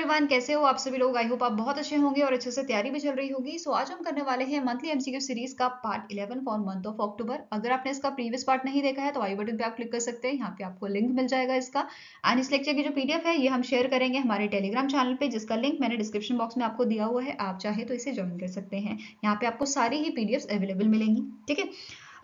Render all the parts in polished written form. Everyone, कैसे हो आप सभी लोग। आई होप आप बहुत अच्छे होंगे और अच्छे से तैयारी भी चल रही होगी। सो आज हम करने वाले हैं मंथली एमसीक्यू सीरीज का part 11 for month of October. अगर आपने इसका प्रीवियस पार्ट नहीं देखा है तो आई बटन पे आप क्लिक कर सकते हैं, यहाँ पे आपको लिंक मिल जाएगा इसका। एंड इस लेक्चर की जो पीडीएफ है ये हम शेयर करेंगे हमारे टेलीग्राम चैनल पे, जिसका लिंक मैंने डिस्क्रिप्शन बॉक्स में आपको दिया हुआ है। आप चाहे तो इसे ज्वाइन कर सकते हैं, यहाँ पे आपको सारी ही पीडीएफ अवेलेबल मिलेंगी। ठीक है,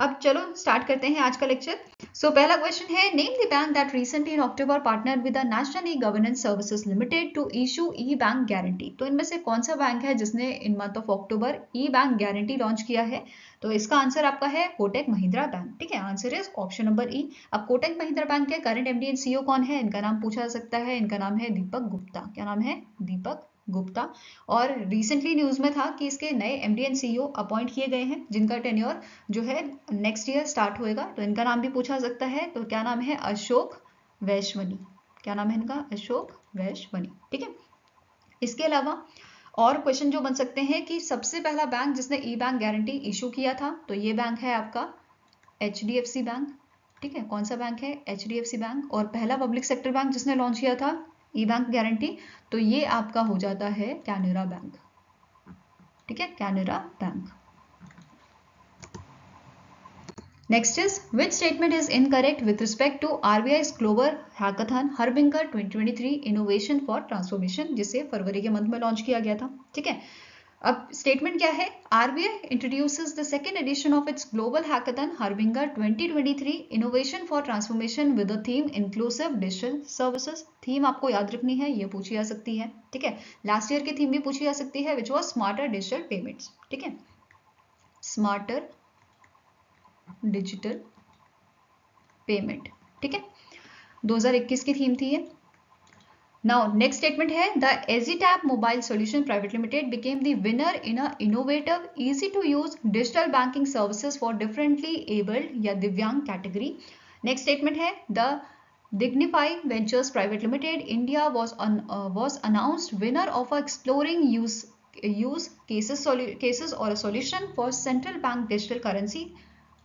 अब चलो स्टार्ट करते हैं आज का लेक्चर। सो पहला क्वेश्चन है, name the bank that recently in October partner with the national e governance services limited to issue e bank guarantee. तो इनमें से कौन सा बैंक है जिसने in month of October e bank guarantee launch किया है? तो इसका आंसर आपका है कोटक महिंद्रा बैंक। ठीक है, answer is option number E. अब कोटक महिंद्रा बैंक के करंट एमडी एंड सीईओ कौन है? इनका नाम पूछा जा सकता है, इनका नाम है दीपक गुप्ता। क्या नाम है? दीपक गुप्ता। और रिसेंटली न्यूज में था कि इसके नए एमडी एंड सीईओ अपॉइंट किए गए हैं, जिनका टेन्योर जो है नेक्स्ट ईयर स्टार्ट होएगा। तो इनका नाम भी पूछा सकता है, तो क्या नाम है? अशोक वैष्णवी। क्या नाम है इनका? अशोक वैष्णवी। ठीक है, इसके अलावा और क्वेश्चन जो बन सकते हैं कि सबसे पहला बैंक जिसने ई बैंक गारंटी इशू किया था, तो ये बैंक है आपका HDFC बैंक। ठीक है, कौन सा बैंक है? HDFC bank. और पहला पब्लिक सेक्टर बैंक जिसने लॉन्च किया था ई बैंक गारंटी, तो ये आपका हो जाता है कैनरा बैंक। ठीक है, Canara bank. Next is, which statement is incorrect with respect to RBI global hackathon harbinger 2023 innovation for transformation, जिसे फरवरी के मंथ में लॉन्च किया गया था। ठीक है, अब स्टेटमेंट क्या है? RBI introduces the second edition of its global hackathon harbinger 2023 innovation for transformation with the theme inclusive digital services. Theme आपको याद रखनी है, ये पूछी जा सकती है। ठीक है, लास्ट ईयर की थीम भी पूछी जा सकती है, which was smarter digital payments. ठीक है, स्मार्टर डिजिटल पेमेंट। ठीक है, 2021 की थीम थी ये। Now next statement है, the EzeTap Mobile Solution Private Limited became the winner in a innovative, easy to use digital banking services for differently abled या दिव्यांग category। Next statement है, the Dignify Ventures Private Limited India was announced winner of a exploring use cases or a solution for central bank digital currency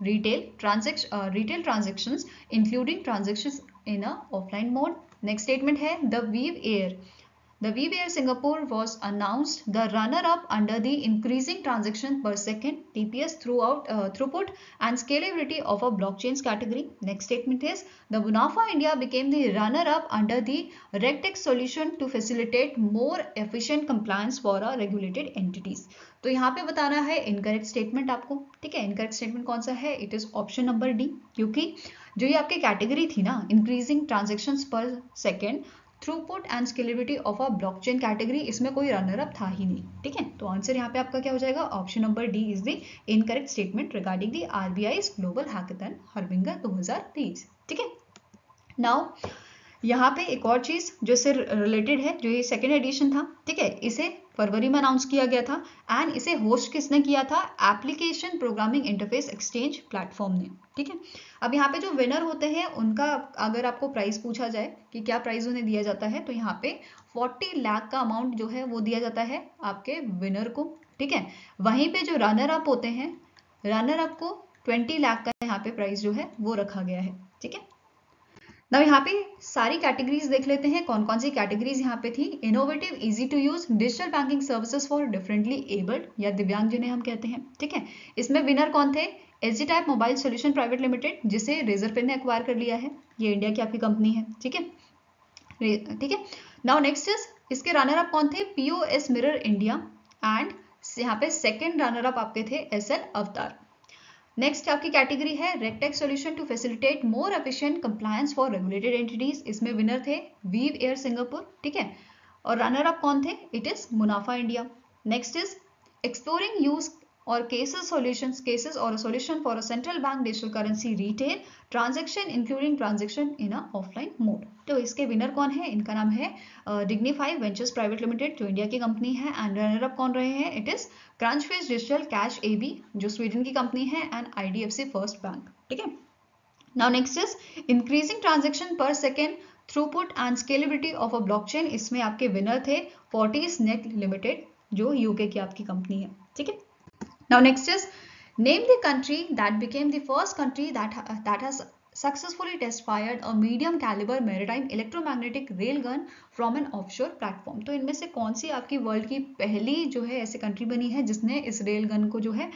retail transactions including transactions in a offline mode। Next statement है, the weave air Singapore was announced the runner up under the increasing transaction per second TPS throughput and scalability of a blockchain category. Next statement is, the बुनाफा India became the runner up under the regtechs solution to facilitate more efficient compliance for a regulated entities. तो यहाँ पे बताना है incorrect statement आपको। ठीक है, incorrect statement कौन सा है? It is option number D, क्योंकि जो ये आपके कैटेगरी थी ना, increasing transactions per second throughput and scalability of a blockchain category, इसमें कोई रनर अप था ही नहीं। ठीक है, तो आंसर यहाँ पे आपका क्या हो जाएगा? Option number D is the incorrect statement regarding the RBI global hackathon harbinger 2023। ठीक है, नाउ यहाँ पे एक और चीज जो इससे रिलेटेड है, जो ये सेकेंड एडिशन था, ठीक है, इसे फरवरी में अनाउंस किया गया था एंड इसे होस्ट किसने किया था? Application programming interface exchange platform ने। ठीक है, अब यहाँ पे जो विनर होते हैं उनका अगर आपको प्राइस पूछा जाए कि क्या प्राइस उन्हें दिया जाता है, तो यहाँ पे 40 लाख का अमाउंट जो है वो दिया जाता है आपके विनर को। ठीक है, वहीं पे जो रनर अप होते हैं, रनर अप को 20 लाख का यहाँ पे प्राइस जो है वो रखा गया है। ठीक है, ना यहाँ पे सारी कैटेगरीज देख लेते हैं, कौन कौन सी कैटेगरीज यहाँ पे थी। Innovative, easy to use digital banking services for differently abled या दिव्यांग जिन्हें हम कहते हैं। ठीक है, इसमें विनर कौन थे? EzeTap mobile solution private limited, जिसे रेजर पे ने एक्वायर कर लिया है, ये इंडिया की आपकी कंपनी है। ठीक है, ठीक है। नाउ नेक्स्ट इज, इसके रनर अप कौन थे? POS मिरर इंडिया एंड यहाँ पे सेकेंड रनर अप आपके थे SL अवतार। नेक्स्ट आपकी कैटेगरी है regtech solution to facilitate more efficient compliance for regulated entities, इसमें विनर थे वीव एयर सिंगापुर। ठीक है, और रनर अप कौन थे? It is Munafa India. Next is, exploring use और केसेस और solution for a central bank digital currency retail transaction including transaction in a offline mode. तो इसके विनर कौन है? इनका नाम है डिग्निफाई वेंचर्स प्राइवेट लिमिटेड, जो इंडिया की कंपनी है, एंड रनर अप कौन रहे हैं? It is क्रंचफेस digital cash AB, जो स्वीडन की कंपनी है, एंड IDFC फर्स्ट बैंक। ठीक है, now next is, increasing transaction per second throughput and scalability of a blockchain, इसमें आपके विनर थे फोर्टिस नेट लिमिटेड, जो UK की आपकी कंपनी है। ठीक है, now next is, name the country that became the first country that has successfully test fired a medium caliber maritime electromagnetic railgun from an offshore platform. तो इनमें से कौन सी आपकी वर्ल्ड की पहली जो है ऐसे कंट्री बनी है जिसने इस रेल गन को जो है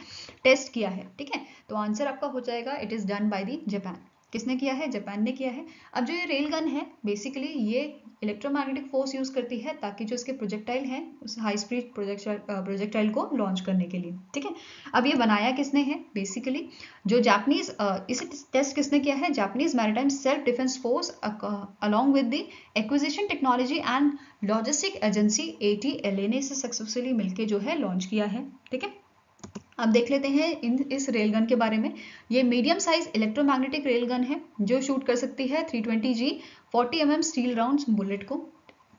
टेस्ट किया है, ठीक है? तो आंसर आपका हो जाएगा it is done by the Japan. किसने किया है? जापान ने किया है. अब जो ये रेल गन है बेसिकली ये इलेक्ट्रोमैग्नेटिक फोर्स यूज करती है ताकि जो इसके प्रोजेक्टाइल हैं उस हाई स्पीड प्रोजेक्टाइल को लॉन्च करने के लिए, ठीक है? अब ये बनाया किसने है? बेसिकली जो जापानीज, इसे टेस्ट किसने किया है? Japanese maritime self defence force along with the acquisition technology and logistic agency ATLA ने इसे सक्सेसफुली मिलकर जो है लॉन्च किया है, ठीक है? अब देख लेते हैं इस रेलगन के बारे में. ये मीडियम साइज इलेक्ट्रोमैग्नेटिक रेलगन है जो शूट कर सकती है 320G 40mm steel rounds bullet को,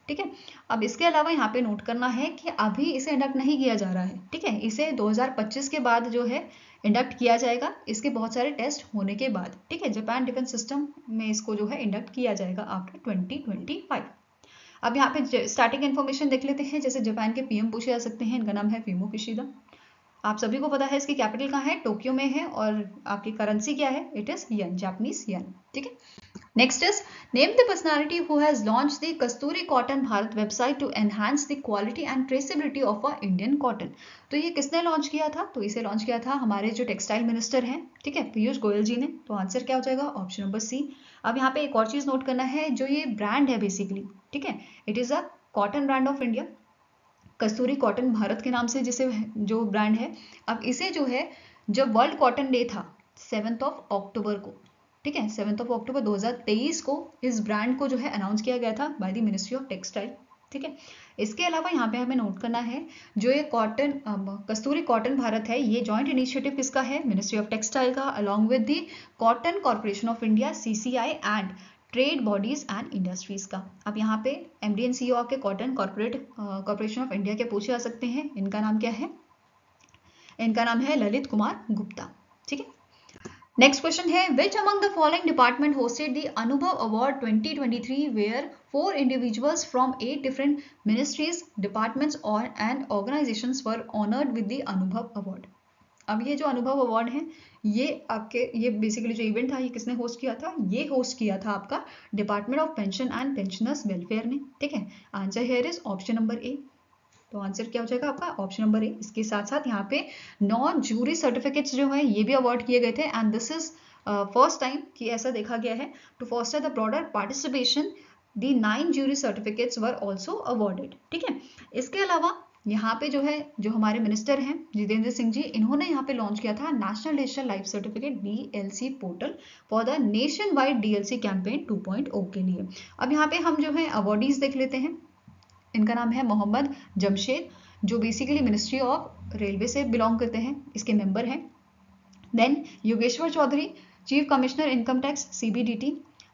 ठीक है? अब इसके अलावा यहाँ पे नोट करना है कि अभी इसे इंडक्ट नहीं किया जा रहा है, ठीक है? इसे 2025 के बाद जो है इंडक्ट किया जाएगा, इसके बहुत सारे टेस्ट होने के बाद, ठीक है? जापान डिफेंस सिस्टम में इसको जो है इंडक्ट किया जाएगा आफ्टर 2025. अब यहाँ पे स्टैटिक इन्फॉर्मेशन देख लेते हैं. जैसे जापान के PM पूछे जा सकते हैं, इनका नाम है फूमियो किशिदा. आप सभी को पता है इसकी कैपिटल कहाँ है? टोक्यो में है. और आपकी करेंसी क्या है? It is yen, Japanese yen, ठीक है? Next is name the personality who has launched the Kasturi cotton Bharat website to enhance the quality and traceability of a Indian cotton. तो ये किसने लॉन्च किया था? तो इसे लॉन्च किया था हमारे जो टेक्सटाइल मिनिस्टर हैं, ठीक है, पीयूष गोयल जी ने. तो आंसर क्या हो जाएगा? Option number C. अब यहाँ पे एक और चीज नोट करना है, जो ये ब्रांड है बेसिकली, ठीक है, it is a cotton brand of India, Kasturi cotton Bharat के नाम से जिसे जो ब्रांड है. अब इसे जो है जब वर्ल्ड कॉटन डे था 7 अक्टूबर को, ठीक है, 7 अक्टूबर 2023 को इस ब्रांड को जो है अनाउंस किया गया था by the ministry of textile, ठीक है? इसके अलावा यहाँ पे हमें नोट करना है जो ये कॉटन कस्तूरी कॉटन भारत है, ये जॉइंट इनिशिएटिव किसका है? मिनिस्ट्री ऑफ टेक्सटाइल का, along with the cotton corporation of India CCI and trade bodies and industries का. अब यहाँ पे MD एंड CEO आपके कॉटन कॉरपोरेशन ऑफ इंडिया के पूछे जा सकते हैं, इनका नाम क्या है? इनका नाम है ललित कुमार गुप्ता, ठीक है? नेक्स्ट क्वेश्चन है which among the following department hosted the Anubhav award 2023 where 4 individuals from 8 different ministries departments और and organisations were honoured with the Anubhav award. अब ये जो अनुभव अवार्ड है ये आपके ये बेसिकली जो इवेंट था ये किसने होस्ट किया था? ये होस्ट किया था आपका department of pension and pensioners welfare ने, ठीक है? Answer here is option number A. तो आंसर क्या हो जाएगा आपका? Option number A. इसके साथ साथ यहाँ पे 9 जूरी सर्टिफिकेट्स जो है ये भी अवार्ड किए गए थे and this is first time कि ऐसा देखा गया है. To foster the broader participation the 9 jury certificates were also awarded, ठीक है? इसके अलावा यहाँ पे जो है जो हमारे मिनिस्टर हैं जितेंद्र सिंह जी, इन्होंने यहाँ पे लॉन्च किया था national digital life certificate DLC portal for the nationwide DLC campaign 2.0 के लिए. अब यहाँ पे हम जो है अवॉर्डीज देख लेते हैं. इनका नाम है मोहम्मद जमशेद जो बेसिकली मिनिस्ट्री ऑफ रेलवे से बिलोंग करते हैं, इसके मेंबर हैं. Then Yogeshwar Chaudhary chief commissioner income tax CBDT.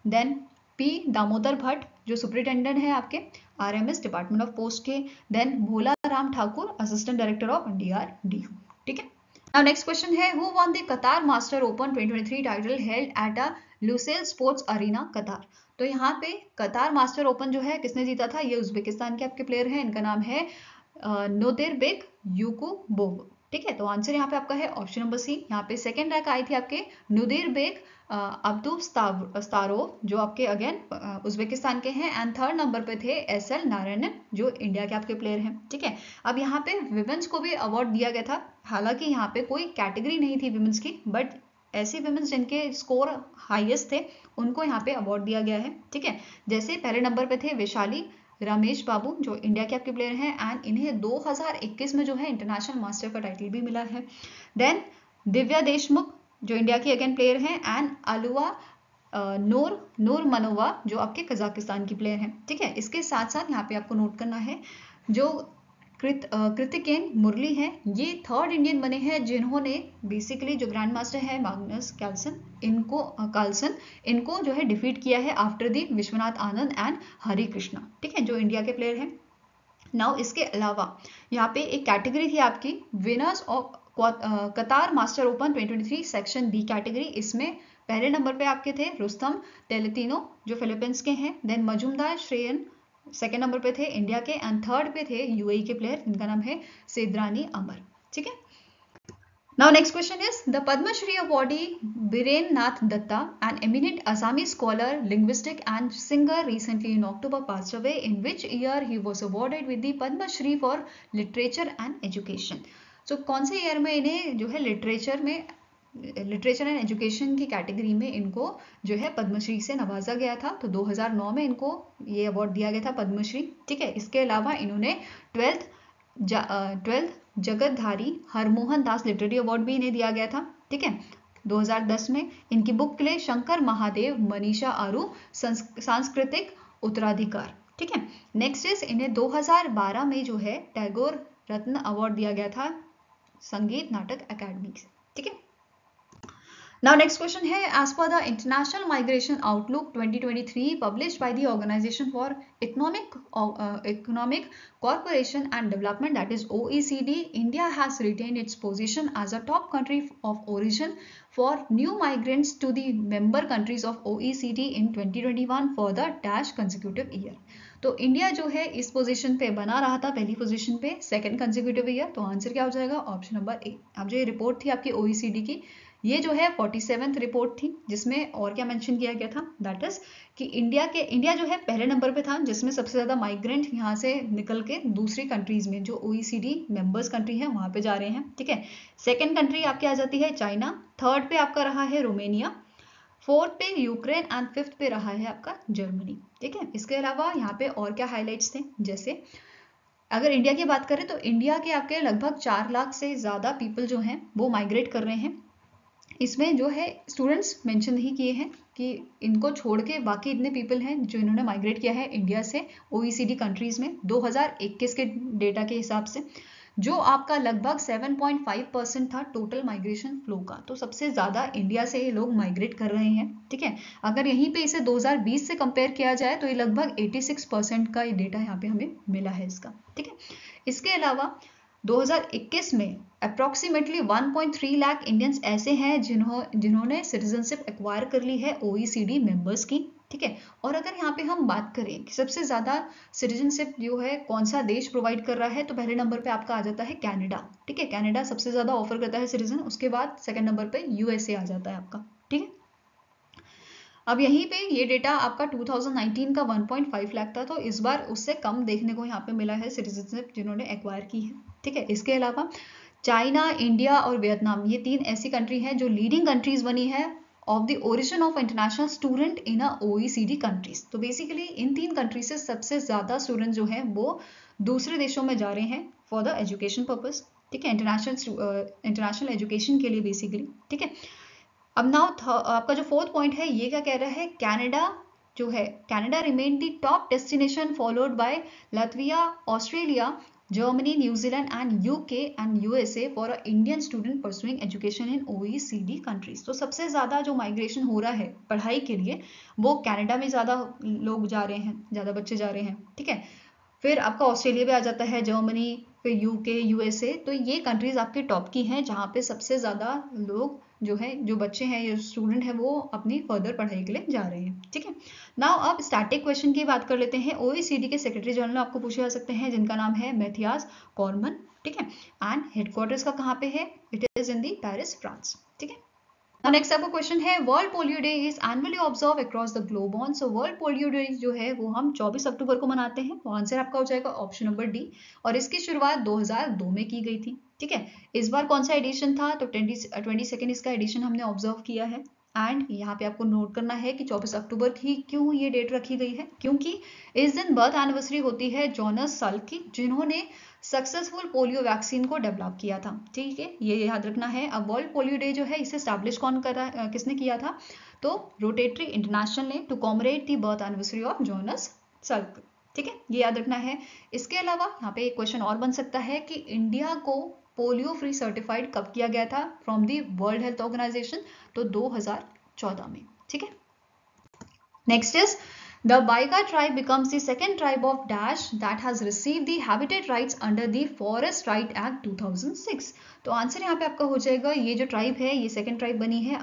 Then P Damodar Bhatt जो सुपरिटेंडेंट है आपके RMS डिपार्टमेंट ऑफ पोस्ट के. Then Bhola Ram Thakur assistant director of DRDO, ठीक है? नाउ नेक्स्ट क्वेश्चन है who won the Qatar master open 2023 title held at a Lusail sports arena Qatar. तो यहाँ पे कतार मास्टर ओपन जो है किसने जीता था? ये उज्बेकिस्तान के आपके प्लेयर हैं, इनका नाम है नोदिरबेक अब्दुसत्तोरव, ठीक है? तो आंसर यहाँ पे आपका है ऑप्शन नंबर सी. यहाँ पे सेकेंड रैंक आई थी आपके नोदिरबेक अब्दुसत्तोरव जो आपके अगेन उज्बेकिस्तान के हैं एंड थर्ड नंबर पे थे SL नारायणन जो इंडिया के आपके प्लेयर हैं, ठीक है? अब यहाँ पे विमेंस को भी अवार्ड दिया गया था, हालांकि यहाँ पे कोई कैटेगरी नहीं थी विमेंस की, बट ऐसी विमेंस जिनके स्कोर हाईएस्ट थे उनको यहाँ पे अवार्ड दिया गया है, ठीक है? जैसे पहले नंबर पे थे वैशाली रमेश बाबू जो इंडिया के आपके प्लेयर हैं एंड इन्हें 2021 में जो है इंटरनेशनल मास्टर का टाइटल भी मिला है. देन दिव्या देशमुख जो इंडिया की अगेन प्लेयर हैं एंड अलुआ नूर मनोवा जो आपके कजाकिस्तान की प्लेयर हैं, ठीक है? इसके साथ साथ यहाँ पे आपको नोट करना है जो कृतिकेन मुरली हैं, ये थर्ड इंडियन बने हैं जिन्होंने बेसिकली जो ग्रैंड मास्टर है मैग्नस कार्लसन इनको जो है डिफीट किया है after the Vishwanath Anand and Hari Krishna, ठीक है, जो इंडिया के प्लेयर हैं. नाउ इसके अलावा यहाँ पे एक कैटेगरी थी आपकी winners of Qatar master open 2023 section B category. इसमें पहले नंबर पे आपके थे रुस्तम तेलतिनो जो फिलीपींस के हैं. Then Majumdar Shreyan second number पे थे इंडिया के एंड थर्ड पे थे UAE के प्लेयर, इनका नाम है सेदरानी अमर, ठीक है? Now next question is, the Padma Shri awardee Biren Nath Datta, an eminent Assamese scholar, linguistic and singer, recently in October passed away. In which year he was awarded with the Padma Shri for literature and education? So कौन से year में इन्हें जो है literature and education की category में इनको जो है पद्मश्री से नवाजा गया था। तो 2009 में इनको ये अवार्ड दिया गया था पद्मश्री, ठीक है। इसके अलावा इन्होंने 12th Jagatdhari Harmohan Das literary award भी इन्हें दिया गया था, ठीक है। 2010 में इनकी बुक के लिए शंकर महादेव, मनीषा आरू, सांस्कृतिक उत्तराधिकार, ठीक है। नेक्स्ट इज, इन्हें 2012 में जो है टैगोर रत्न अवार्ड दिया गया था संगीत नाटक अकादमी से, ठीक है। Now next question है, as per the International Migration Outlook 2023 published by the Organization for Economic Cooperation and Development, that is OECD, India has retained its position as a top country of origin for new migrants to the member countries of OECD in 2021 for the dash consecutive year. तो India जो है इस position पे बना रहा था, पहली position पे, सेकंड कंसेक्यूटिव ईयर। तो आंसर क्या हो जाएगा? Option number A. अब जो ये रिपोर्ट थी आपकी OECD की, ये जो है 47th रिपोर्ट थी, जिसमें और क्या मेंशन किया गया था, दैट इज कि इंडिया जो है पहले नंबर पे था, जिसमें सबसे ज्यादा माइग्रेंट यहाँ से निकल के दूसरी कंट्रीज में जो OECD मेंबर्स कंट्री है वहां पे जा रहे हैं, ठीक है। सेकंड कंट्री आपकी आ जाती है चाइना, थर्ड पे आपका रहा है रोमेनिया, फोर्थ पे यूक्रेन एंड फिफ्थ पे रहा है आपका जर्मनी, ठीक है। इसके अलावा यहाँ पे और क्या हाईलाइट्स थे, जैसे अगर इंडिया की बात करें तो इंडिया के आपके लगभग 4 लाख से ज्यादा पीपल जो हैं वो माइग्रेट कर रहे हैं। इसमें जो है स्टूडेंट्स मेंशन नहीं किए हैं कि इनको छोड़ के बाकी इतने पीपल हैं जो इन्होंने माइग्रेट किया है इंडिया से OECD कंट्रीज में 2021 के डेटा के हिसाब से, जो आपका लगभग 7.5% था टोटल माइग्रेशन फ्लो का। तो सबसे ज़्यादा इंडिया से ये लोग माइग्रेट कर रहे हैं, ठीक है। अगर यहीं पे इसे 2020 से कंपेयर किया जाए तो ये लगभग 86% का ये डेटा यहाँ पे हमें मिला है इसका, ठीक है। इसके अलावा 2021 में अप्रॉक्सीमेटली 1.3 लाख इंडियंस ऐसे हैं जिन्होंने सिटीजनशिप एक्वायर कर ली है OECD मेंबर्स की, ठीक है। और अगर यहाँ पे हम बात करें कि सबसे ज़्यादा सिटीजनशिप जो है कौन सा देश प्रोवाइड कर रहा है, तो पहले नंबर पे आपका आ जाता है कनाडा, ठीक है। कनाडा सबसे ज़्यादा ऑफर करता है सिटीजन, उसके बाद सेकंड नंबर पे USA आ जाता है आपका, ठीक है। अब यहीं पे ये डेटा आपका 2019 का 1.5 लाख था, तो इस बार उससे कम देखने को यहाँ पे मिला है सिटीजनशिप जिन्होंने एक्वायर की है, ठीक है। इसके अलावा चाइना, इंडिया और वियतनाम, ये 3 ऐसी कंट्री हैं जो लीडिंग कंट्रीज बनी है of the origin of international student in a OECD countries. तो बेसिकली इन 3 कंट्रीज से सबसे ज़्यादा स्टूडेंट जो हैं वो दूसरे देशों में जा रहे हैं फॉर द एजुकेशन पर्पस, ठीक है, इंटरनेशनल एजुकेशन के लिए बेसिकली, ठीक है। अब नाउ आपका जो फोर्थ पॉइंट है, ये क्या कह रहा है, Canada remain the top destination followed by Latvia, Australia, Germany, New Zealand and UK and USA for a Indian student pursuing education in OECD countries. तो सबसे ज़्यादा जो माइग्रेशन हो रहा है पढ़ाई के लिए वो कनाडा में ज़्यादा लोग जा रहे हैं, ज़्यादा बच्चे जा रहे हैं, ठीक है। फिर आपका ऑस्ट्रेलिया भी आ जाता है, जर्मनी, फिर UK USA। तो ये कंट्रीज़ आपके टॉप की हैं जहाँ पे सबसे ज़्यादा लोग जो है, जो बच्चे हैं, ये स्टूडेंट हैं, वो अपनी फर्दर पढ़ाई के लिए जा रहे हैं, ठीक है। नाउ अब स्टैटिक क्वेश्चन की बात कर लेते हैं। OECD के सेक्रेटरी जनरल आपको पूछे जा सकते हैं, जिनका नाम है मैथियास कॉर्मन, ठीक है। एंड हेडक्वार्टर्स का कहाँ पे है? It is in the Paris, France, ठीक है। नेक्स्ट आपका क्वेश्चन है, world polio day is annually observe across the globe on. So world polio day जो है वो हम 24 अक्टूबर को मनाते हैं। तो आंसर आपका हो जाएगा ऑप्शन नंबर डी। और इसकी शुरुआत 2002 में की गई थी, ठीक है। इस बार कौन सा एडिशन था? तो 22वां इसका एडिशन हमने ऑब्जर्व किया है। एंड यहाँ पे आपको नोट करना है कि 24 अक्टूबर की क्यों ये डेट रखी गई है, क्योंकि इस दिन बर्थ एनिवर्सरी होती है जॉनस सल्क की, जिन्होंने सक्सेसफुल पोलियो वैक्सीन को डेवलप किया था, ठीक है, ये याद रखना है। अब वर्ल्ड पोलियो डे जो है इसे एस्टैब्लिश किसने किया था? तो रोटेटरी इंटरनेशनल ने, to commemorate the birth anniversary of Jonas Salk, ठीक है, ये याद रखना है। इसके अलावा यहाँ पे एक क्वेश्चन और बन सकता है कि इंडिया को पोलियो फ्री सर्टिफाइड कब किया गया था from the world health organisation? तो 2014 में, ठीक है। Next is The Baiga tribe becomes the second tribe of dash that has received the habitat rights under the Forest Right Act 2006. तो आंसर यहाँ पे आपका हो जाएगा, ये जो ट्राइब है ये सेकंड ट्राइब बनी है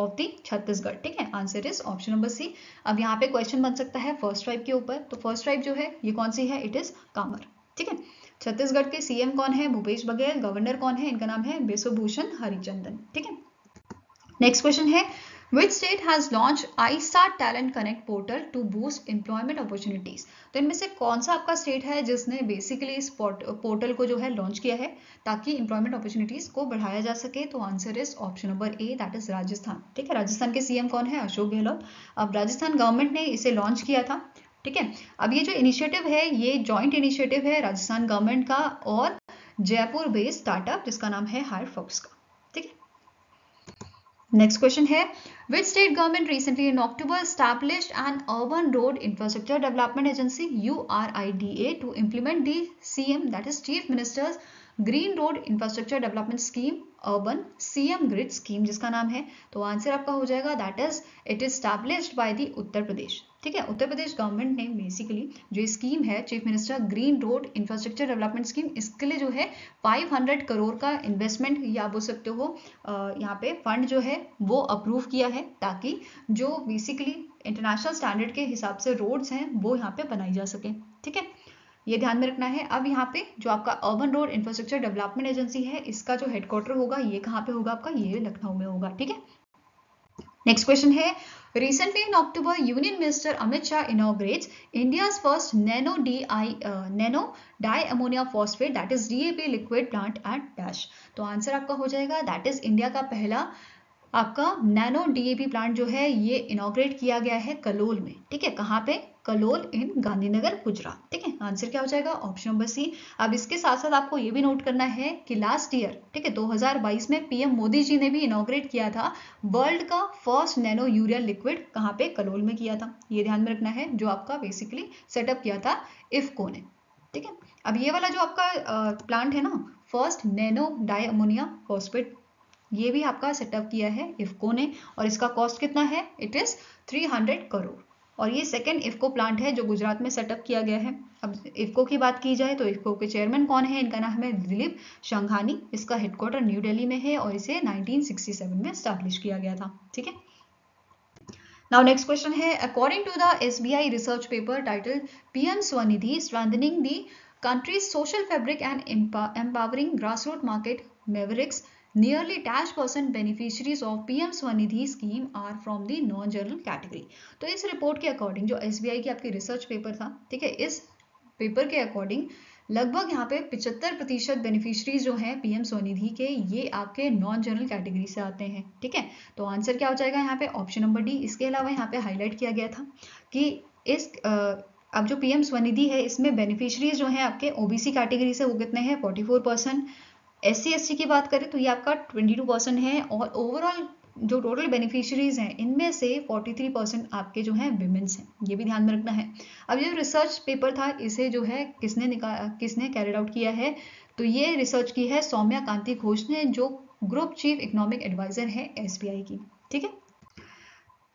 ऑफ दी छत्तीसगढ़, ठीक है। Answer is option number C. अब यहाँ पे क्वेश्चन बन सकता है फर्स्ट ट्राइब के ऊपर, तो फर्स्ट ट्राइब जो है ये कौन सी है? इट इज कामर, ठीक है। छत्तीसगढ़ के सीएम कौन है? भूपेश बघेल। गवर्नर कौन है? इनका नाम है बिश्वभूषण हरिचंदन। ठीक है, नेक्स्ट क्वेश्चन है Which state has launched iStar Talent Connect portal to boost employment opportunities? तो इनमें से कौन सा आपका स्टेट है जिसने बेसिकली इस पोर्टल को जो है लॉन्च किया है ताकि एम्प्लॉयमेंट अपॉर्चुनिटीज को बढ़ाया जा सके? तो answer is option number A, that is Rajasthan. ठीक है, राजस्थान के सीएम कौन है? अशोक गहलोत। अब राजस्थान गवर्नमेंट ने इसे लॉन्च किया था। ठीक है, अब ये जो इनिशिएटिव है ये जॉइंट इनिशिएटिव है राजस्थान गवर्नमेंट का और जयपुर बेस्ड स्टार्टअप जिसका नाम है हायरफॉक्स का। नेक्स्ट क्वेश्चन है which state government recently in October established an urban road infrastructure development agency URIDA to implement the CM that is chief ministers green road infrastructure development scheme urban CM grid scheme जिसका नाम है? तो answer आपका हो जाएगा that is it is established by the Uttar Pradesh. ठीक है, Uttar Pradesh government ने बेसिकली जो स्कीम है chief minister green road infrastructure development scheme इसके लिए जो है 500 करोड़ का इन्वेस्टमेंट या बोल सकते हो यहाँ पे फंड जो है वो अप्रूव किया है ताकि जो बेसिकली इंटरनेशनल स्टैंडर्ड के हिसाब से रोड्स हैं वो यहाँ पे बनाई जा सके। ठीक है, ये ध्यान में रखना है। अब यहाँ पे जो आपका urban road infrastructure development agency है इसका जो हेडक्वार्टर होगा ये कहाँ पे होगा आपका? ये लखनऊ में होगा। ठीक है, नेक्स्ट क्वेश्चन है Recently in October, Union Minister Amit Shah inaugurates India's first nano di phosphate that is DAP liquid plant at Dash. तो आंसर आपका हो जाएगा that is इंडिया का पहला आपका नैनो DAP प्लांट जो है ये इनोग्रेट किया गया है कलोल में। ठीक है, कहाँ पे? कलोल इन गांधीनगर गुजरात। ठीक है, आंसर क्या हो जाएगा? Option number C. अब इसके साथ साथ आपको ये भी नोट करना है कि लास्ट ईयर, ठीक है, 2022 में पीएम मोदी जी ने भी इनोग्रेट किया था वर्ल्ड का फर्स्ट नैनो यूरिया लिक्विड, कहाँ पे? कलोल में किया था। ये ध्यान में रखना है, जो आपका बेसिकली सेटअप किया था IFCO ने। ठीक है, अब ये वाला जो आपका प्लांट है ना first nano di ammonia phosphate ये भी आपका सेटअप किया है IFCO ने और इसका कॉस्ट कितना है? इट इज 300 करोड़ और ये सेकेंड IFCO प्लांट है जो गुजरात में सेटअप किया गया है। अब IFCO की बात की जाए तो IFCO के चेयरमैन कौन है? इनका नाम है दिलीप शंघानी। इसका हेडक्वार्टर न्यू दिल्ली में है और इसे 1967 में स्टैब्लिश किया गया था। ठीक है, नाउ नेक्स्ट क्वेश्चन है according to the SBI research paper title PM Swanidhi strengthening the countries social fabric and empowering grassroot market mavericks Nearly 10% beneficiaries of PM Swanidhi scheme are from the non-general category. तो इस report के according जो SBI की आपकी research paper था, ठीक है, इस पेपर के अकॉर्डिंग लगभग यहाँ पे 75% बेनिफिशरीज जो हैं PM स्वनिधि के ये आपके नॉन जनरल कैटेगरी से आते हैं। ठीक है, तो आंसर क्या हो जाएगा यहाँ पे? Option number D. इसके अलावा यहाँ पे हाईलाइट किया गया था कि इस अब जो PM स्वनिधि है इसमें बेनिफिशरीज जो हैं आपके OBC कैटेगरी से वो कितने हैं? 44%। SC/ST की बात करें तो ये आपका 22% है और ओवरऑल जो टोटल बेनिफिशरीज हैं इनमें से 43% आपके जो हैं विमेंस हैं। ये भी ध्यान में रखना है। अब ये रिसर्च पेपर था इसे जो है किसने कैरिड आउट किया है? तो ये रिसर्च की है सौम्या कांति घोष ने जो ग्रुप चीफ इकोनॉमिक एडवाइजर है SBI की। ठीक है,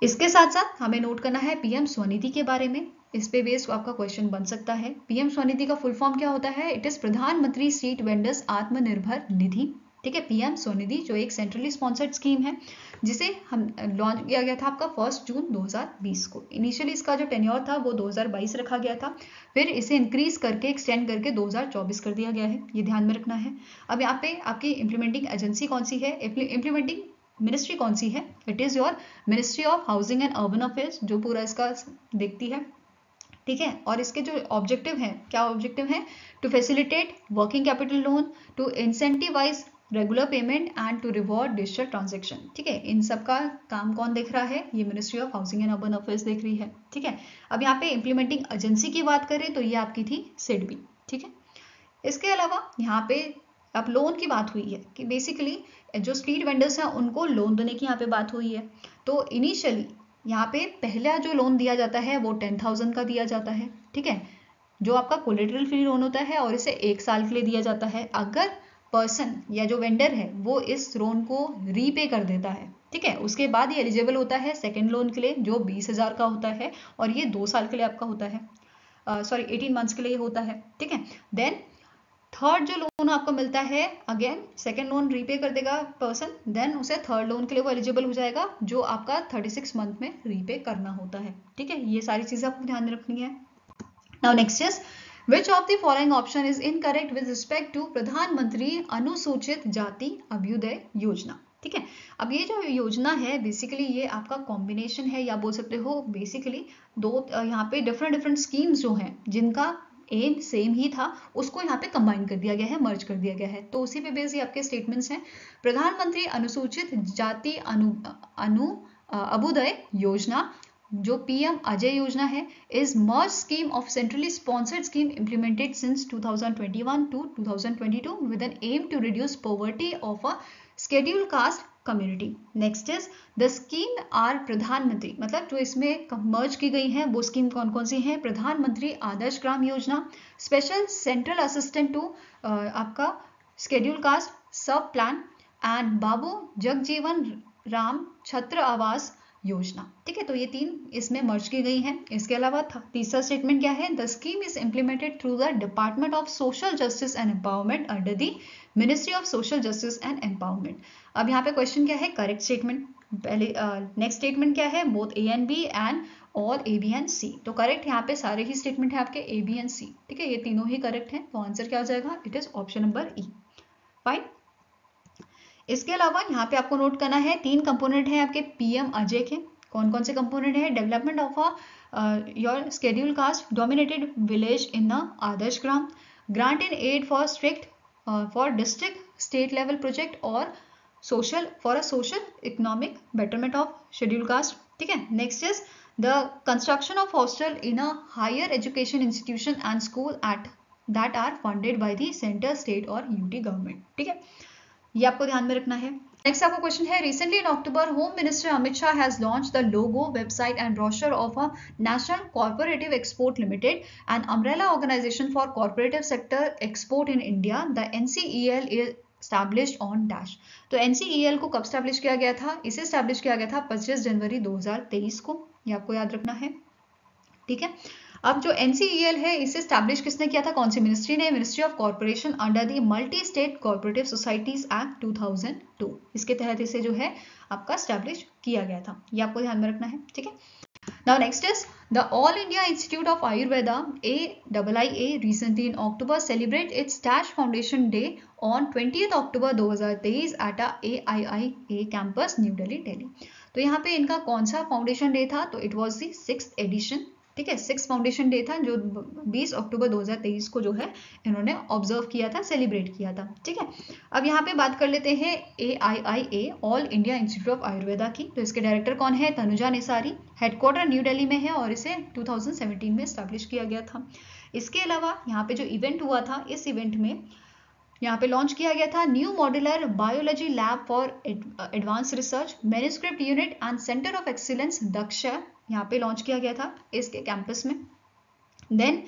इसके साथ साथ हमें नोट करना है PM स्वनिधि के बारे में। इस पे बेस्ड आपका क्वेश्चन बन सकता है। PM स्वनिधि का फुल फॉर्म क्या होता है? It is Pradhan Mantri street vendors Atmanirbhar Nidhi. ठीक है, PM स्वनिधि जो एक सेंट्रली स्पॉन्सर्ड स्कीम है जिसे हम लॉन्च किया गया था आपका 1 जून 2020 को। इनिशियली इसका जो टेन्योर था वो 2022 रखा गया था, फिर इसे इंक्रीज करके एक्सटेंड करके 2024 कर दिया गया है। ये ध्यान में रखना है। अब यहाँ पे आपकी इम्प्लीमेंटिंग एजेंसी कौन सी है? इम्प्लीमेंटिंग मिनिस्ट्री कौन सी है? It is your ministry of housing and urban affairs जो पूरा इसका देखती है। ठीक है, और इसके जो ऑब्जेक्टिव हैं, क्या ऑब्जेक्टिव हैं? To facilitate working capital loan, to incentivise regular payment and to reward digital transaction. ठीक है, इन सब का काम कौन देख रहा है? ये ministry of housing and urban affairs देख रही है। ठीक है, अब यहाँ पे इम्प्लीमेंटिंग एजेंसी की बात करें तो ये आपकी थी SIDBI। ठीक है, इसके अलावा यहाँ पे अब लोन की बात हुई है कि बेसिकली जो स्ट्रीट वेंडर्स हैं उनको लोन देने की यहाँ पे बात हुई है। तो इनिशियली यहाँ पे पहला जो लोन दिया जाता है वो 10,000 का दिया जाता है। ठीक है, जो आपका कोलेटरल फ्री लोन होता है और इसे 1 साल के लिए दिया जाता है। अगर पर्सन या जो वेंडर है वो इस लोन को रीपे कर देता है, ठीक है, उसके बाद ये एलिजिबल होता है सेकेंड लोन के लिए जो 20,000 का होता है और ये 2 साल के लिए आपका होता है, सॉरी 18 मंथ्स के लिए होता है। ठीक है, देन थर्ड जो लोन आपको मिलता है, अगेन सेकेंड लोन रीपे कर देगा पर्सन, देन उसे थर्ड लोन के लिए वो एलिजिबल हो जाएगा जो आपका 36 मंथ में रीपे करना होता है। ठीक है, ये सारी चीजें आपको ध्यान में रखनी है। Now next is Which of the following option is incorrect with respect to Pradhan Mantri अनुसूचित जाति अभ्युदय योजना? ठीक है, अब ये जो योजना है बेसिकली ये आपका कॉम्बिनेशन है या बोल सकते हो बेसिकली दो यहाँ पे डिफरेंट डिफरेंट स्कीम्स जो हैं जिनका एम सेम ही था उसको यहाँ पे कंबाइन कर दिया गया है, मर्ज कर दिया गया है, तो उसी पे बेस ये आपके स्टेटमेंट्स हैं। प्रधानमंत्री अनुसूचित जाति अभ्युदय योजना जो पीएम अजय योजना है is merge scheme of centrally sponsored scheme implemented since 2021 to 2022 with an aim to reduce poverty of a scheduled caste community. Next is the scheme are प्रधानमंत्री, मतलब जो इसमें मर्ज की गई हैं वो स्कीम कौन कौन सी हैं? प्रधानमंत्री Adarsh Gram Yojana, special central assistant to आपका schedule caste sub plan and Babu Jagjivan Ram छात्र आवास योजना। ठीक है, तो ये तीन इसमें मर्ज की गई हैं। इसके अलावा तीसरा स्टेटमेंट क्या है? The scheme is implemented through the department of social justice and empowerment under the ministry of social justice and empowerment. अब यहाँ पे क्वेश्चन क्या है? Correct statement. पहले नेक्स्ट स्टेटमेंट क्या है? Both A and B and और ए बी एंड सी, तो करेक्ट यहाँ पे सारे ही स्टेटमेंट है आपके ए बी एंड सी। ठीक है, ये तीनों ही करेक्ट हैं, तो आंसर क्या हो जाएगा? It is option number E. Fine. इसके अलावा यहाँ पे आपको नोट करना है तीन कंपोनेंट हैं आपके पीएम अजय के। कौन कौन से कंपोनेंट है? Development of a your schedule caste dominated village in a Adarsh Gram, grant in aid for strict for district state level project और social for a social economic betterment of schedule caste. ठीक है, next is the construction of hostel in a higher education institution and school at that are funded by the centre state और UT government. ठीक है, ये आपको ध्यान में रखना है। नेक्स्ट आपको क्वेश्चन है, recently in October home minister Amit Shah has launch the logo website and brochure of a national cooperative export limited and umbrella organisation for cooperative sector export in India. The NCEL is establish on dash, तो NCEL को कब establish किया गया था? इसे establish किया गया था 25 जनवरी 2023 को, ये आपको याद रखना है। ठीक है, अब जो एनसीईएल है इसे स्टैब्लिश किसने किया था? कौन सी मिनिस्ट्री ने? Ministry of corporation under the multi state corporative societies act 2002, इसके तहत इसे जो है आपका स्टैब्लिश किया गया था, ये आपको ध्यान में रखना है। ठीक है, now next is the all India institute of Ayurveda AIIA recently in October celebrate its dash foundation day on 20 October 2023 at AIIA campus new Delhi Delhi. तो यहाँ पे इनका कौन सा फाउंडेशन डे था? तो it was the 6th addition. ठीक है, 6 फाउंडेशन डे था जो 20 अक्टूबर 2023 को जो है इन्होंने ऑब्जर्व किया था, सेलिब्रेट किया था। ठीक है, अब यहाँ पे बात कर लेते हैं AIIA all India institute of Ayurveda की। तो इसके डायरेक्टर कौन है? तनुजा निसारी। हेडक्वार्टर न्यू दिल्ली में है और इसे 2017 में स्टैब्लिश किया गया था। इसके अलावा यहाँ पे जो इवेंट हुआ था, इस इवेंट में यहाँ पे लॉन्च किया गया था new modular biology lab for advance research manuscript unit and centre of excellence Daksh, यहाँ पे लॉन्च किया गया था इसके कैंपस में। देन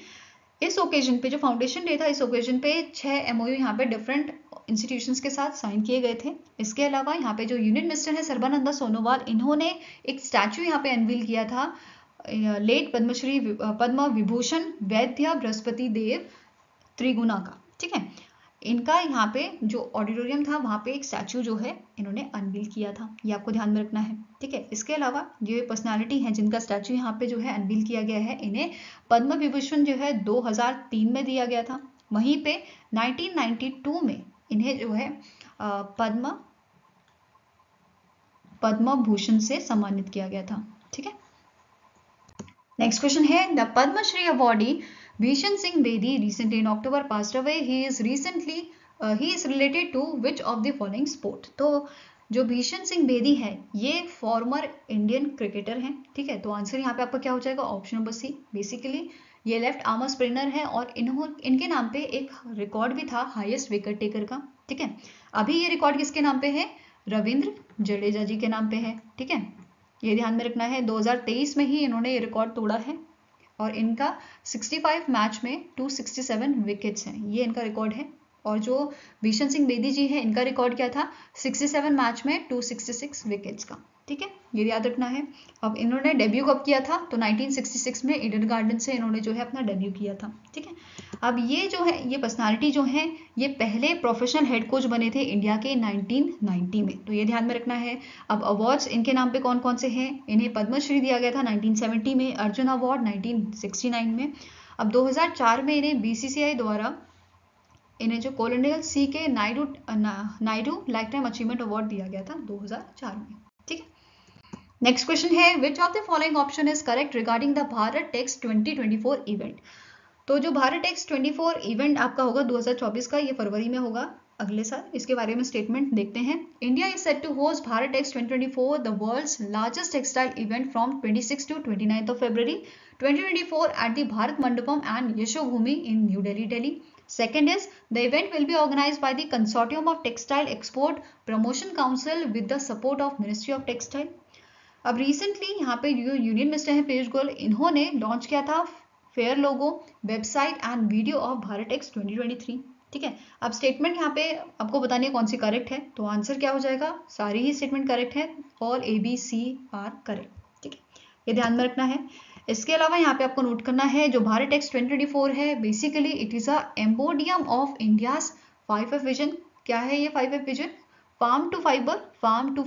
इस ओकेजन पे जो फाउंडेशन डे था, इस ओकेजन पे 6 MOU यहाँ पे डिफरेंट इंस्टीट्यूशंस के साथ साइन किए गए थे। इसके अलावा यहाँ पे जो यूनिट मिनिस्टर है सर्बानंदा सोनोवाल, इन्होंने एक स्टैच्यू यहाँ पे अनवील किया था लेट पद्मश्री पद्म विभूषण वैद्य बृहस्पति देव त्रिगुणा का। ठीक है, इनका यहाँ पे जो ऑडिटोरियम था वहाँ पे एक स्टैचू जो है इन्होंने अनवील किया था, ये आपको ध्यान में रखना है। ठीक है, इसके अलावा ये पर्सनालिटी है जिनका स्टैचू यहाँ पे जो है अनवील किया गया है, इन्हें पद्म विभूषण जो है 2003 में दिया गया था। वहीं पे 1992 में इन्हें जो है पद्म भूषण से सम्मानित किया गया था। ठीक है, नेक्स्ट क्वेश्चन है the Padmashri awardee Bishan Singh Bedi recently in October passed away. He is related to which of the following sport? तो जो भीषण सिंह बेदी है ये फॉर्मर इंडियन क्रिकेटर हैं। ठीक है, तो आंसर यहाँ पे आपका क्या हो जाएगा? Option number C. बेसिकली ये लेफ्ट आर्म स्पिनर है और इनके नाम पे एक रिकॉर्ड भी था हाईएस्ट विकेट टेकर का। ठीक है, अभी ये रिकॉर्ड किसके नाम पे है? रविंद्र जडेजा जी के नाम पे है। ठीक है, ये ध्यान में रखना है। 2023 में ही इन्होंने ये रिकॉर्ड तोड़ा है और इनका 65 मैच में 267 विकेट्स हैं, ये इनका रिकॉर्ड है। और जो भीषण सिंह बेदी जी है इनका रिकॉर्ड क्या था? 67 मैच में 266 विकेट्स का। ठीक है, ये याद रखना है। अब इन्होंने डेब्यू कब किया था? तो 1966 में ईडन गार्डन से इन्होंने जो है अपना डेब्यू किया था। ठीक है, अब ये जो है ये पर्सनालिटी जो है ये पहले प्रोफेशनल हेड कोच बने थे इंडिया के 1990 में, तो ये ध्यान में रखना है। अब अवार्ड्स इनके नाम पे कौन कौन से हैं? इन्हें पद्मश्री दिया गया था 1970 में, अर्जुन अवार्ड 1969 में, अब 2004 में इन्हें बीसीसीआई द्वारा इन्हें जो colonel C K Naidu lifetime achievement award दिया गया था 2004 में। ठीक है, नेक्स्ट क्वेश्चन है which of the following option is correct regarding the Bharat Tex 2024 event. तो जो भारत टेक्स 24 इवेंट आपका होगा 2024 का, ये फरवरी में होगा अगले साल। इसके बारे में स्टेटमेंट देखते हैं। India is set to host Bharat Tex 2024 the world's largest textile event from 26 to 29 of February 2024 at the Bharat Mandapam and Yashobhoomi in New Delhi Second is the event will be organized by the Consortium of Textile Export Promotion Council with the support of Ministry of Textile. अब recently यहाँ पे जो union minister हैं पीयूष गोयल, इन्होंने launch किया था fair logo, website and video of Bharat Tex 2023। ठीक है, अब स्टेटमेंट यहाँ पे आपको बतानी है कौन सी करेक्ट है, तो आंसर क्या हो जाएगा, सारी ही स्टेटमेंट करेक्ट है और A, B, C are correct. ठीक है, ये ध्यान में रखना है। इसके अलावा यहाँ पे आपको नोट करना है जो भारत टेक्स 2024 है basically it is a embodiment of India's 5F vision. क्या है ये 5F vision? Farm to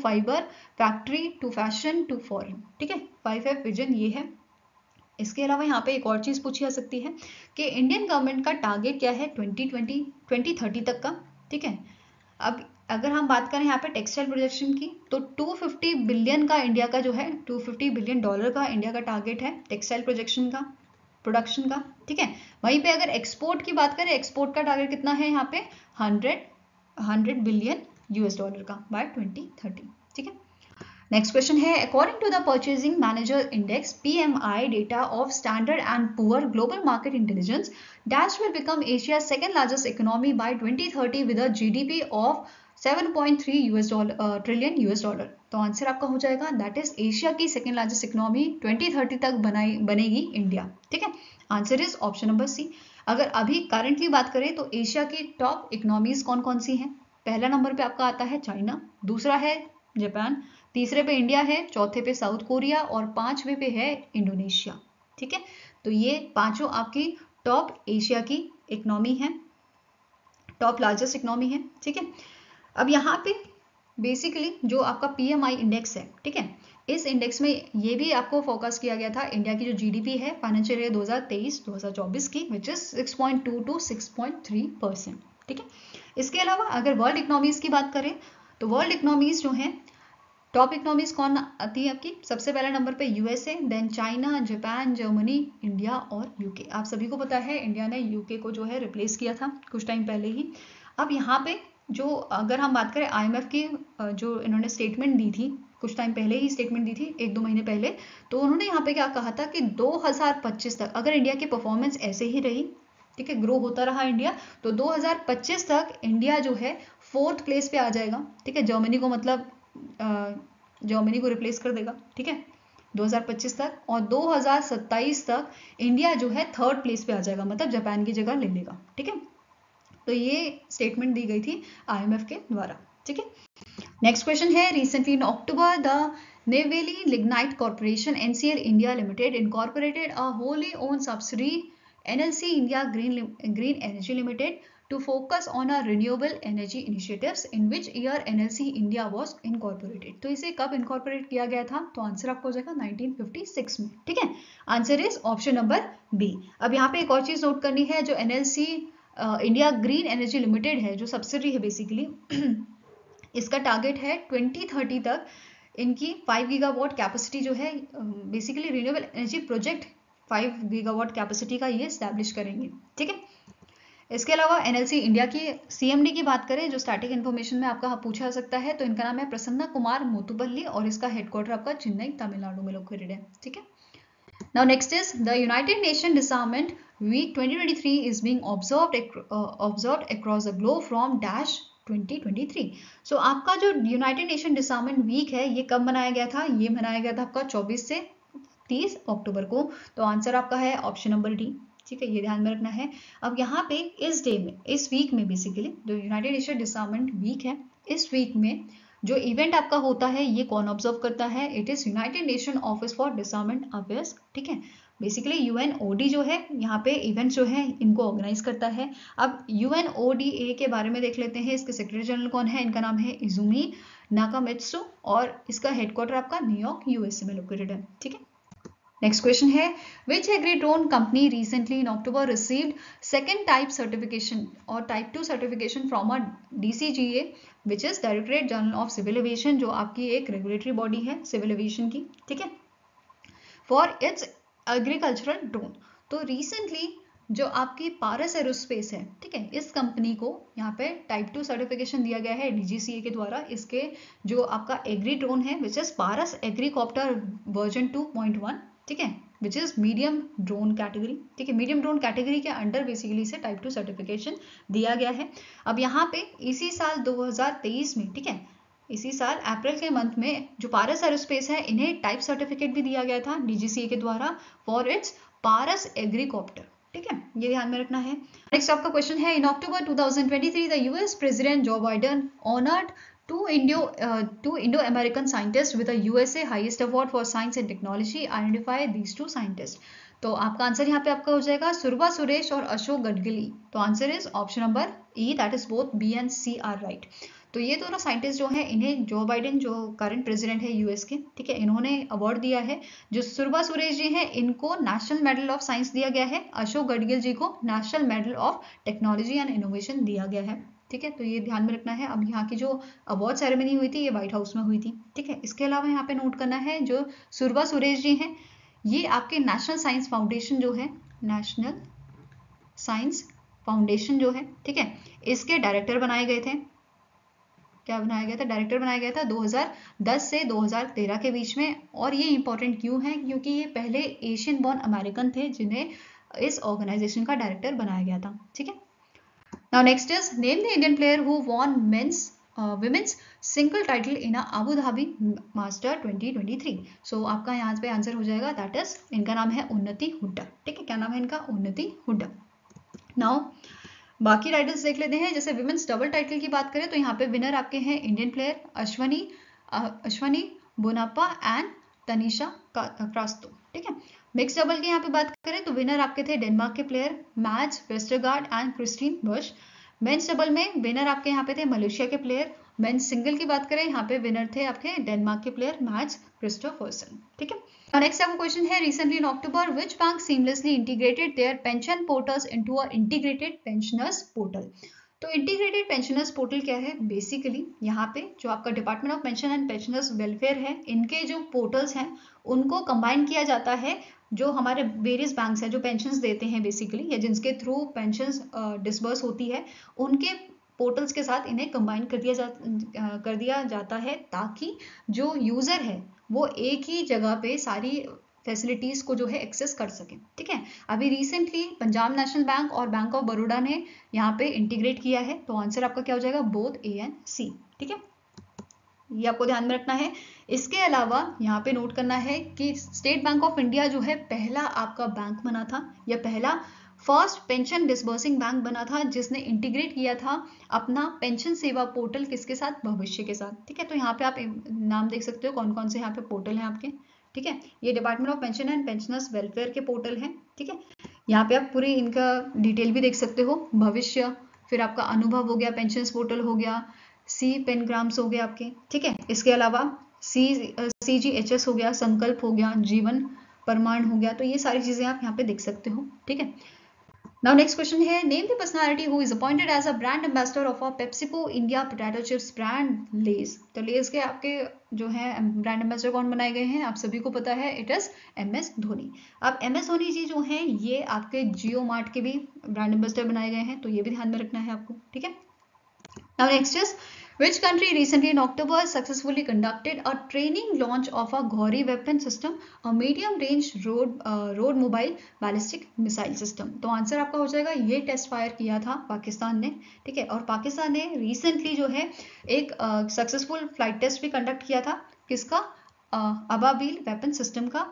fibre, factory to fashion, to foreign. ठीक है, 5F विजन ये है। इसके अलावा यहाँ पे एक और चीज पूछी जा सकती है कि इंडियन गवर्नमेंट का टारगेट क्या है 2030 तक का। ठीक है, अब अगर हम बात करें यहाँ पे टेक्सटाइल प्रोडक्शन की, तो 250 बिलियन का इंडिया का जो है 250 बिलियन डॉलर का इंडिया का टारगेट है टेक्सटाइल प्रोडक्शन का। ठीक है, वहीं पे अगर एक्सपोर्ट की बात करें, एक्सपोर्ट का टारगेट कितना है यहाँ पे 100 बिलियन US डॉलर का बाय 2030। ठीक है, नेक्स्ट क्वेश्चन है according to the purchasing manager index PMI data of standard and poor global market intelligence dash will become Asia second largest economy by 2030 with a GDP of 7.3 trillion US dollar. तो answer आपका हो जाएगा that is Asia की second largest economy 2030 तक बनेगी India. ठीक है, answer is option number C। अगर अभी करंटली बात करें तो एशिया की टॉप इकोनॉमीज कौन कौन सी हैं? पहला नंबर पे आपका आता है चाइना, दूसरा है जापान, तीसरे पे इंडिया है, चौथे पे साउथ कोरिया और पांचवे पे है इंडोनेशिया। ठीक है, तो ये पांचों आपकी टॉप एशिया की इकोनॉमी है, टॉप लार्जेस्ट इकोनॉमी है। ठीक है, अब यहाँ पे बेसिकली जो आपका PMI इंडेक्स है, ठीक है, इस इंडेक्स में ये भी आपको फोकस किया गया था इंडिया की जो GDP है फाइनेंशियल ईयर 2023-2024 की, विच इज 6.2 to 6.3%। ठीक है, इसके अलावा अगर वर्ल्ड इकोनॉमीज की बात करें तो वर्ल्ड इकोनॉमीज जो हैं टॉप इकोनॉमीज कौन आती है आपकी? सबसे पहला नंबर पे USA, then China, Japan, Germany, India और UK। आप सभी को पता है इंडिया ने UK को जो है रिप्लेस किया था कुछ टाइम पहले ही। अब यहाँ पे जो अगर हम बात करें IMF की, जो इन्होंने स्टेटमेंट दी थी कुछ टाइम पहले ही, स्टेटमेंट दी थी 1-2 महीने पहले, तो उन्होंने यहाँ पे क्या कहा था कि 2025 तक अगर इंडिया की परफॉर्मेंस ऐसे ही रही, ठीक है, ग्रो होता रहा इंडिया, तो 2025 तक इंडिया जो है 4th प्लेस पे आ जाएगा। ठीक है, जर्मनी को मतलब जर्मनी को रिप्लेस कर देगा। ठीक है, 2025 तक, और 2027 तक इंडिया जो है 3rd प्लेस पे आ जाएगा, मतलब जापान की जगह ले लेगा। ठीक है, तो ये स्टेटमेंट दी गई थी IMF के द्वारा। ठीक है, नेक्स्ट क्वेश्चन है recently in October the Neyveli lignite corporation NCL India limited incorporated a wholly owned subsidiary NLC India Green Energy Limited to focus on a renewable energy initiatives. In which year NLC India was incorporated? तो इसे कब incorporate किया गया था? तो answer आपको हो जाएगा 1956 में। ठीक है, answer is option number B। अब यहाँ पे एक और चीज नोट करनी है, जो NLC India Green Energy Limited है, जो सब्सिडी है बेसिकली, इसका टारगेट है 2030 तक इनकी 5 GW कैपेसिटी जो है basically renewable energy project 5 GW capacity का ये स्टैब्लिश करेंगे। ठीक है, इसके अलावा NLC इंडिया की CMD की बात करें, जो स्टैटिक इन्फॉर्मेशन में आपका पूछा जा सकता है, तो इनका नाम है प्रसन्ना कुमार मोतुपल्ली और इसका हेडक्वार्टर आपका चेन्नई तमिलनाडु में लोकेटेड है। ठीक है, now next is the united nation disarmament week 2023 is being observed across the globe from dash 2023। So आपका जो यूनाइटेड नेशन डिसआर्ममेंट वीक है ये कब मनाया गया था? ये मनाया गया था आपका 24 से 30 अक्टूबर को। तो आंसर आपका है ऑप्शन नंबर D। ठीक है, ये ध्यान में रखना है। अब यहाँ पे इस डे में, इस वीक में बेसिकली जो यूनाइटेड नेशन डिसआर्ममेंट वीक है, इस वीक में जो इवेंट आपका होता है ये कौन ऑब्जर्व करता है? It is united nation office for disarmament affairs. ठीक है, बेसिकली UNODA जो है यहाँ पे इवेंट जो है इनको ऑर्गेनाइज करता है। अब UNODA के बारे में देख लेते हैं, इसके सेक्रेटरी जनरल कौन है? इनका नाम है इजुमी नाकामित्सु और इसका हेडक्वार्टर आपका न्यूयॉर्क USA में लोकेटेड है। ठीक है, नेक्स्ट क्वेश्चन है which एग्रीटोन company recently in October received second type certification और type 2 certification from a DCGA which is directorate general of civil aviation, जो आपकी एक रेगुलेटरी बॉडी है सिविल एविएशन की, ठीक है, फॉर इट्स एग्रीकल्चरल ड्रोन। तो रिसेंटली जो आपकी पारस एरोस्पेस है, ठीक है, इस कंपनी को यहाँ पे टाइप 2 सर्टिफिकेशन दिया गया है डीजीसीए के द्वारा। इसके जो आपका एग्री ड्रोन है which is Paras agricopter version 2.1, ठीक है, which is medium drone category, ठीक है, मीडियम ड्रोन कैटेगरी के अंडर बेसिकली से टाइप 2 सर्टिफिकेशन दिया गया है। अब यहाँ पे इसी साल 2023 में, ठीक है, इसी साल अप्रैल के मंथ में जो पारस एरोस्पेस है इन्हें टाइप सर्टिफिकेट भी दिया गया था डीजीसीए के द्वारा फॉर इट्स पारस एग्रीकॉप्टर, ठीक है, ये ध्यान में रखना है। नेक्स्ट आपका क्वेश्चन है in October 2023 the US president Joe Biden honoured two Indo-American scientists with a USA highest award for science and technology. Identify these two scientists. तो आपका आंसर यहाँ पे आपका हो जाएगा सुरभा सुरेश और अशोक गडगिली। तो answer is option number E, that is both B and C are right. तो ये दोनों साइंटिस्ट जो हैं इन्हें जो बाइडेन जो करंट प्रेसिडेंट है यूएस के, ठीक है, इन्होंने अवार्ड दिया है। जो सुरभा सुरेश जी हैं इनको नेशनल मेडल ऑफ साइंस दिया गया है, अशोक गडगिल जी को national medal of technology and innovation दिया गया है, ठीक है। तो ये ध्यान में रखना है। अब यहाँ की जो अवार्ड सेरेमनी हुई थी ये व्हाइट हाउस में हुई थी, ठीक है। इसके अलावा यहाँ पे नोट करना है जो सुरभा सुरेश जी हैं ये आपके नेशनल साइंस फाउंडेशन जो है, नेशनल साइंस फाउंडेशन जो है, ठीक है, इसके डायरेक्टर बनाए गए थे। क्या बनाया गया था? डायरेक्टर बनाया गया था 2010 से 2013 के बीच में। और ये इंपॉर्टेंट क्यों है? क्योंकि ये पहले एशियन बॉर्न अमेरिकन थे जिन्हें इस ऑर्गेनाइजेशन का डायरेक्टर बनाया गया था, ठीक है। Now next is name the Indian player who won men's women's single title in a Abu Dhabi Master 2023. So आपका यहाँ पे आंसर हो जाएगा that is, इनका नाम है उन्नति हुड्डा, ठीक है। क्या नाम है इनका? उन्नति हुड्डा। Now बाकी टाइटल्स देख लेते हैं। जैसे विमेंस डबल टाइटल की बात करें तो यहाँ पे विनर आपके हैं Indian player Ashwini Ponnappa and Tanisha Crasto, ठीक है। मिक्स डबल के यहाँ पे बात करें तो विनर आपके थे डेनमार्क के player Mads Vestergaard and Christine Busch. Men's double में विनर आपके यहाँ पे थे मलेशिया के प्लेयर। मेंस सिंगल की बात करें यहाँ पे विनर थे आपके डेनमार्क के प्लेयर मैच क्रिस्टोफर्सन, ठीक है। नेक्स्ट आपका क्वेश्चन है recently in October which bank seamlessly integrated their pension portals into a integrated pensioners portal. तो इंटीग्रेटेड पेंशनर्स पोर्टल क्या है? बेसिकली यहाँ पे जो आपका department of pension and pensioners welfare है इनके जो पोर्टल्स हैं उनको कंबाइन किया जाता है। जो हमारे वेरियस बैंक्स हैं जो पेंशंस देते हैं बेसिकली या जिनके थ्रू पेंशंस डिसबर्स होती है उनके पोर्टल्स के साथ इन्हें कंबाइन कर दिया जाता है ताकि जो यूज़र है वो एक ही जगह पे सारी फैसिलिटीज़ को जो है एक्सेस कर सकें, ठीक है। अभी रिसेंटली पंजाब नेशनल बैंक और बैंक ऑफ बड़ौदा ने यहाँ पे इंटीग्रेट किया है। तो आंसर आपका क्या हो जाएगा? बोथ ए एंड सी, ठीक है। ये आपको ध्यान में रखना है। इसके अलावा यहाँ पे नोट करना है कि स्टेट बैंक ऑफ इंडिया जो है पहला आपका बैंक बना था या पहला फर्स्ट पेंशन डिसबर्सिंग बैंक बना था जिसने इंटीग्रेट किया था अपना पेंशन सेवा पोर्टल किसके साथ? भविष्य के साथ, ठीक है। तो यहाँ पे आप नाम देख सकते हो कौन कौन से यहाँ पे पोर्टल हैं आपके, ठीक है। ये department of pension and pensioners welfare के पोर्टल हैं, ठीक है। यहाँ पे आप पूरी इनका डिटेल भी देख सकते हो। भविष्य, फिर आपका अनुभव हो गया, पेंशन पोर्टल हो गया, सी पेनग्राम्स हो गए आपके, ठीक है। इसके अलावा CGHS हो गया, संकल्प हो गया, जीवन प्रमाण हो गया। तो ये सारी चीजें आप यहाँ पे देख सकते हो, ठीक है। नाउ नेक्स्ट क्वेश्चन है name the personality who is appointed as a brand ambassador of a PepsiCo India potato chips brand Lay's. तो लेज के आपके जो है ब्रांड एम्बेसडर कौन बनाए गए हैं? आप सभी को पता है, इट इज MS धोनी। अब MS धोनी जी जो हैं ये आपके जियो मार्ट के भी ब्रांड एम्बेसडर बनाए गए हैं, तो ये भी ध्यान में रखना है आपको, ठीक है। Now next is which country recently in October successfully conducted a training launch of a Ghori weapon system, a medium-range road mobile ballistic missile system. तो आंसर आपका हो जाएगा ये टेस्ट फायर किया था पाकिस्तान ने, ठीक है। और पाकिस्तान ने रिसेंटली जो है एक सक्सेसफुल फ्लाइट टेस्ट भी कंडक्ट किया था किसका? अबाबील वेपन सिस्टम का,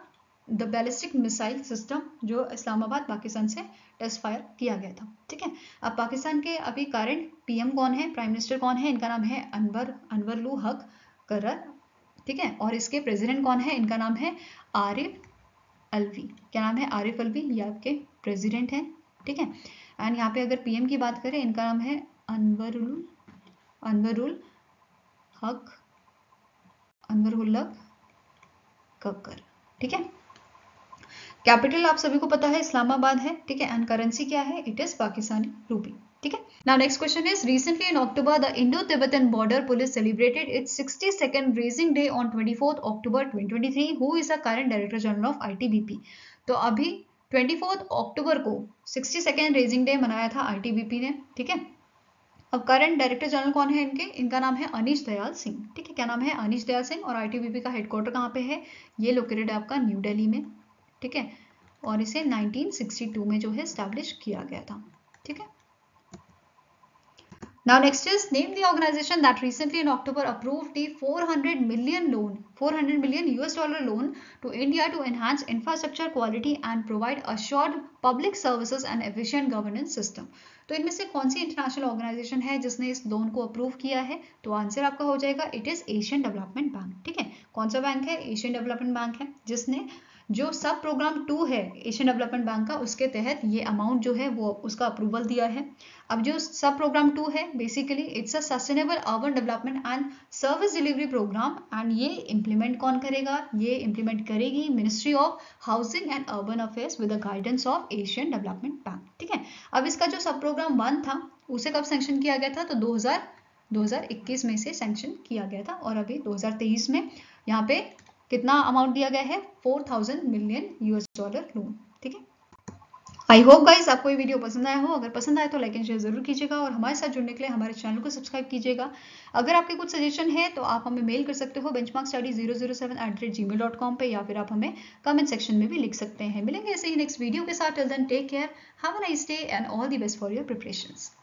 द बैलिस्टिक मिसाइल सिस्टम, जो इस्लामाबाद पाकिस्तान से टेस्ट फायर किया गया था, ठीक है। अब पाकिस्तान के अभी करंट PM कौन है? प्राइम मिनिस्टर कौन है? इनका नाम है अनवरुल हक करर, ठीक है। और इसके प्रेसिडेंट कौन है? इनका नाम है आरिफ अलवी। क्या नाम है? आरिफ अलवी। ये आपके प्रेसिडेंट हैं, ठीक है। एंड यहाँ पे अगर PM की बात करें इनका नाम है अनवरुल हक कक्कर, ठीक है। कैपिटल आप सभी को पता है इस्लामाबाद है, ठीक है, एंड करेंसी क्या है, इट इज पाकिस्तानी रूपी, ठीक है। Now next question is, recently in October the Indo-Tibetan border police celebrated its 62nd raising day on 24th October 2023. Who is the current Director General of ITBP? तो अभी 24th अक्टूबर को 62nd raising day मनाया था ITBP ने, ठीक है। अब current director general कौन है इनके, इनका नाम है अनीश दयाल सिंह, ठीक है। क्या नाम है, अनीश दयाल सिंह। और ITBP का हेडक्वार्टर कहाँ पे है, ये लोकेटेड है आपका न्यू दिल्ली में, ठीक है। और इसे 1962 में जो है स्टैब्लिश किया गया था, ठीक है। Now next is, name the organization that recently in October approved the $400 million US dollar loan to India to enhance infrastructure quality and provide assured public services and efficient governance system. तो इनमें से कौन सी international organisation है जिसने इस loan को approve किया है? तो आंसर आपका हो जाएगा it is Asian development bank, ठीक है। कौन सा बैंक है, एशियन डेवलपमेंट बैंक है, जिसने जो सब प्रोग्राम 2 है एशियन डेवलपमेंट बैंक का, उसके तहत ये अमाउंट जो है वो उसका अप्रूवल दिया है। अब जो सब प्रोग्राम 2 है basically it's a sustainable urban development and service delivery programme, and ये इम्प्लीमेंट कौन करेगा, ये इम्प्लीमेंट करेगी ministry of housing and urban affairs with the guidance of Asian development bank, ठीक है। अब इसका जो सब प्रोग्राम 1 था उसे कब सेंक्शन किया गया था, तो 2021 में से सेंक्शन किया गया था। और अभी 2023 में यहाँ पे कितना अमाउंट दिया गया है, 4000 मिलियन US डॉलर लोन, ठीक है। आई होप गाइज आपको ये वीडियो पसंद आया हो, अगर पसंद आए तो लाइक एंड शेयर जरूर कीजिएगा, और हमारे साथ जुड़ने के लिए हमारे चैनल को सब्सक्राइब कीजिएगा। अगर आपके कुछ सजेशन है तो आप हमें मेल कर सकते हो benchmarkstudy007@gmail.com पे, या फिर आप हमें कमेंट सेक्शन में भी लिख सकते हैं। मिलेंगे ऐसे ही नेक्स्ट वीडियो के साथ, till then take care, have a nice day and all the best for your preparations.